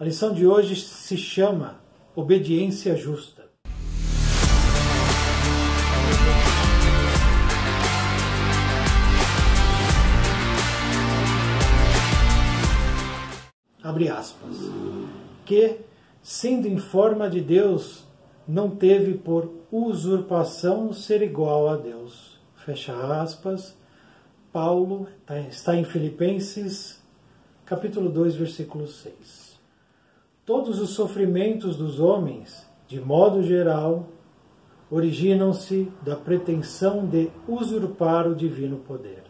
A lição de hoje se chama Obediência Justa. Abre aspas. Que, sendo em forma de Deus, não teve por usurpação ser igual a Deus. Fecha aspas. Paulo está em Filipenses, capítulo 2, versículo 6. Todos os sofrimentos dos homens, de modo geral, originam-se da pretensão de usurpar o divino poder.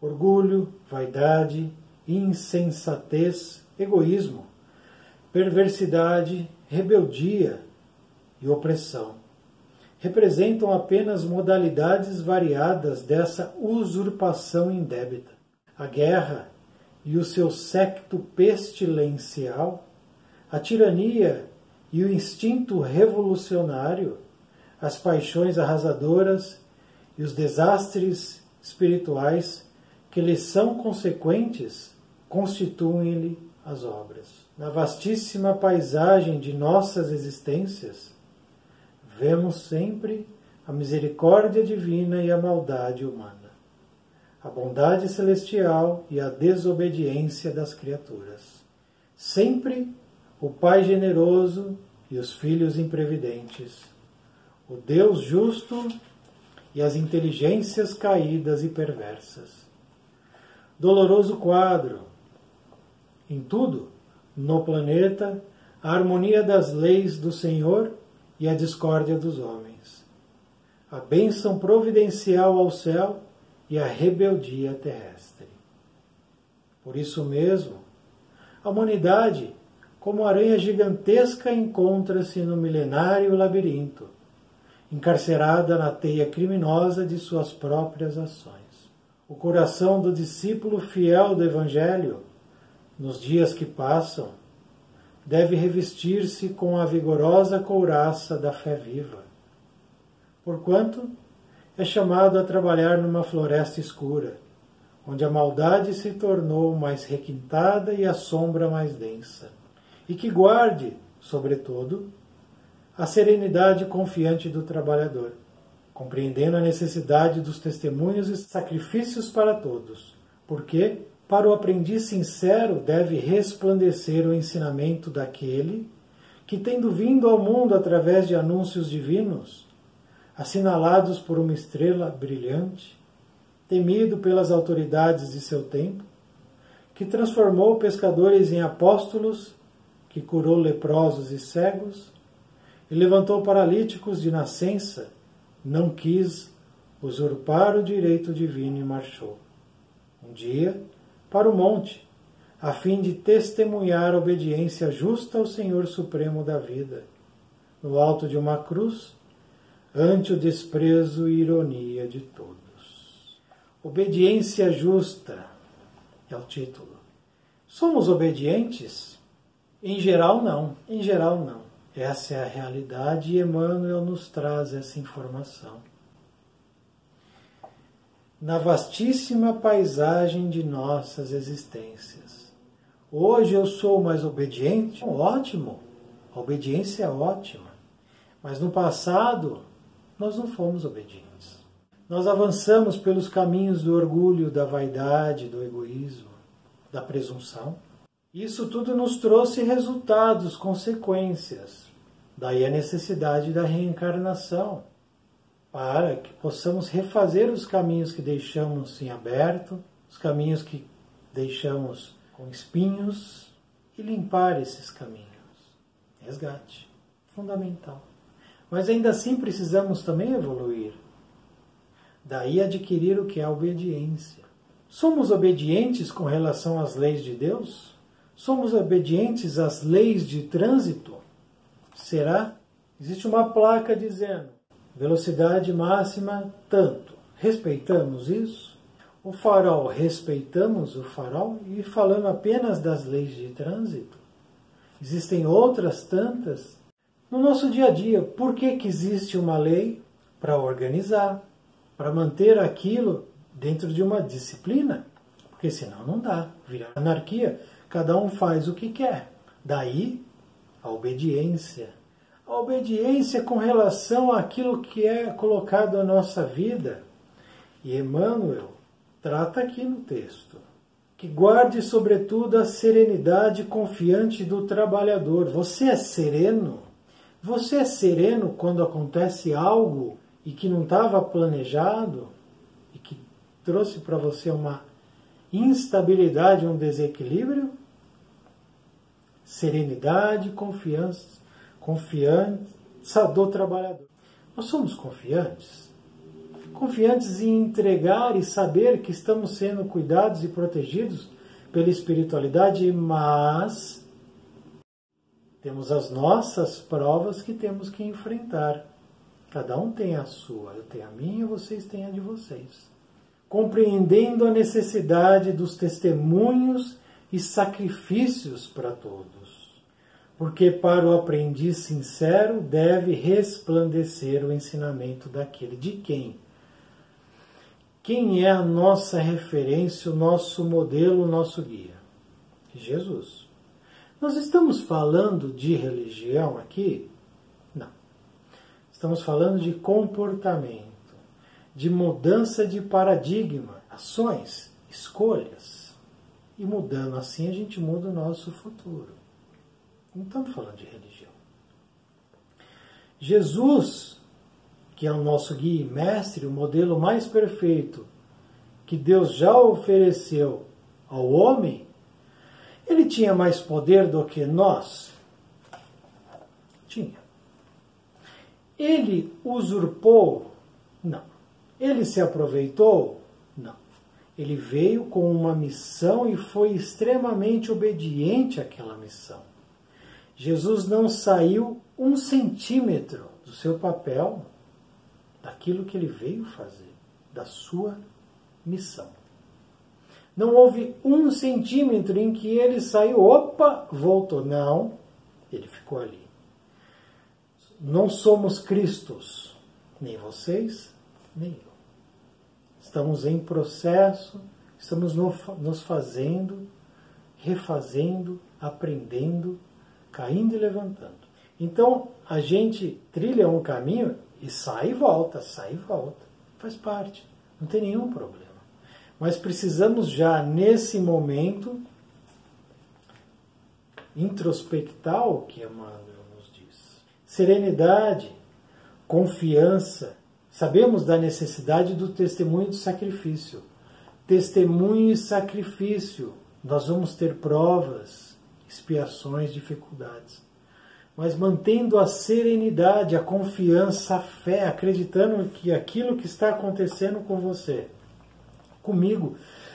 Orgulho, vaidade, insensatez, egoísmo, perversidade, rebeldia e opressão representam apenas modalidades variadas dessa usurpação indébita. A guerra e o seu séquito pestilencial, a tirania e o instinto revolucionário, as paixões arrasadoras e os desastres espirituais que lhes são consequentes, constituem-lhe as obras. Na vastíssima paisagem de nossas existências, vemos sempre a misericórdia divina e a maldade humana, a bondade celestial e a desobediência das criaturas. Sempre o Pai generoso e os filhos imprevidentes, o Deus justo e as inteligências caídas e perversas. Doloroso quadro. Em tudo, no planeta, a harmonia das leis do Senhor e a discórdia dos homens. A bênção providencial ao céu e a rebeldia terrestre. Por isso mesmo, a humanidade, como aranha gigantesca, encontra-se no milenário labirinto, encarcerada na teia criminosa de suas próprias ações. O coração do discípulo fiel do Evangelho, nos dias que passam, deve revestir-se com a vigorosa couraça da fé viva, porquanto é chamado a trabalhar numa floresta escura, onde a maldade se tornou mais requintada e a sombra mais densa, e que guarde, sobretudo, a serenidade confiante do trabalhador, compreendendo a necessidade dos testemunhos e sacrifícios para todos, porque, para o aprendiz sincero, deve resplandecer o ensinamento daquele que, tendo vindo ao mundo através de anúncios divinos, assinalados por uma estrela brilhante, temido pelas autoridades de seu tempo, que transformou pescadores em apóstolos, que curou leprosos e cegos, e levantou paralíticos de nascença, não quis usurpar o direito divino e marchou um dia para o monte, a fim de testemunhar a obediência justa ao Senhor Supremo da vida, no alto de uma cruz, ante o desprezo e ironia de todos. Obediência justa é o título. Somos obedientes? Em geral, não. Em geral, não. Essa é a realidade e Emmanuel nos traz essa informação. Na vastíssima paisagem de nossas existências. Hoje eu sou mais obediente? Ótimo! A obediência é ótima. Mas no passado, nós não fomos obedientes. Nós avançamos pelos caminhos do orgulho, da vaidade, do egoísmo, da presunção. Isso tudo nos trouxe resultados, consequências. Daí a necessidade da reencarnação, para que possamos refazer os caminhos que deixamos em aberto, os caminhos que deixamos com espinhos, e limpar esses caminhos. Resgate. Fundamental. Mas ainda assim precisamos também evoluir. Daí adquirir o que é a obediência. Somos obedientes com relação às leis de Deus? Somos obedientes às leis de trânsito? Será? Existe uma placa dizendo velocidade máxima tanto. Respeitamos isso? O farol, respeitamos o farol? E falando apenas das leis de trânsito, existem outras tantas. No nosso dia a dia, por que existe uma lei? Para organizar, para manter aquilo dentro de uma disciplina, porque senão não dá, vira anarquia. Cada um faz o que quer. Daí a obediência. A obediência com relação àquilo que é colocado à nossa vida. E Emmanuel trata aqui no texto. Que guarde, sobretudo, a serenidade confiante do trabalhador. Você é sereno? Você é sereno quando acontece algo e que não estava planejado e que trouxe para você uma instabilidade, um desequilíbrio? Serenidade, confiança do trabalhador. Nós somos confiantes. Confiantes em entregar e saber que estamos sendo cuidados e protegidos pela espiritualidade, mas temos as nossas provas que temos que enfrentar. Cada um tem a sua, eu tenho a minha, vocês têm a de vocês. Compreendendo a necessidade dos testemunhos e sacrifícios para todos, porque para o aprendiz sincero deve resplandecer o ensinamento daquele de quem? Quem é a nossa referência, o nosso modelo, o nosso guia? Jesus. Nós estamos falando de religião aqui? Não. Estamos falando de comportamento, de mudança de paradigma, ações, escolhas. E mudando assim a gente muda o nosso futuro. Não estamos falando de religião. Jesus, que é o nosso guia e mestre, o modelo mais perfeito que Deus já ofereceu ao homem, ele tinha mais poder do que nós? Tinha. Ele usurpou? Não. Ele se aproveitou? Não. Ele veio com uma missão e foi extremamente obediente àquela missão. Jesus não saiu um centímetro do seu papel, daquilo que ele veio fazer, da sua missão. Não houve um centímetro em que ele saiu, opa, voltou. Não, ele ficou ali. Não somos Cristos, nem vocês, nem eu. Estamos em processo, estamos nos fazendo, refazendo, aprendendo, caindo e levantando. Então, a gente trilha um caminho e sai e volta. Faz parte, não tem nenhum problema. Mas precisamos já, nesse momento, introspectar o que Emmanuel nos diz. Serenidade, confiança. Sabemos da necessidade do testemunho e do sacrifício. Testemunho e sacrifício. Nós vamos ter provas, expiações, dificuldades. Mas mantendo a serenidade, a confiança, a fé, acreditando que aquilo que está acontecendo com você, comigo,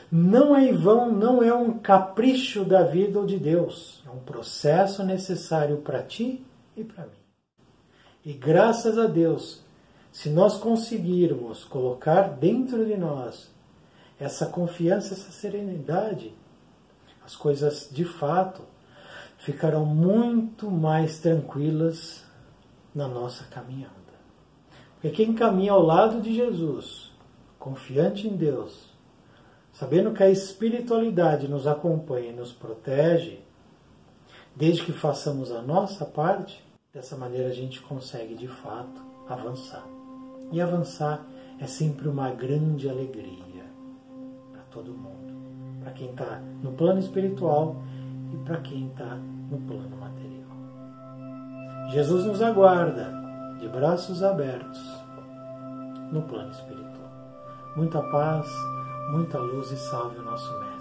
não é em vão, não é um capricho da vida ou de Deus. É um processo necessário para ti e para mim. E graças a Deus, se nós conseguirmos colocar dentro de nós essa confiança, essa serenidade, as coisas de fato ficarão muito mais tranquilas na nossa caminhada. Porque quem caminha ao lado de Jesus, confiante em Deus, sabendo que a espiritualidade nos acompanha e nos protege, desde que façamos a nossa parte, dessa maneira a gente consegue de fato avançar. E avançar é sempre uma grande alegria para todo mundo, para quem está no plano espiritual e para quem está no plano material. Jesus nos aguarda de braços abertos no plano espiritual. Muita paz, muita luz e salve o nosso Mestre.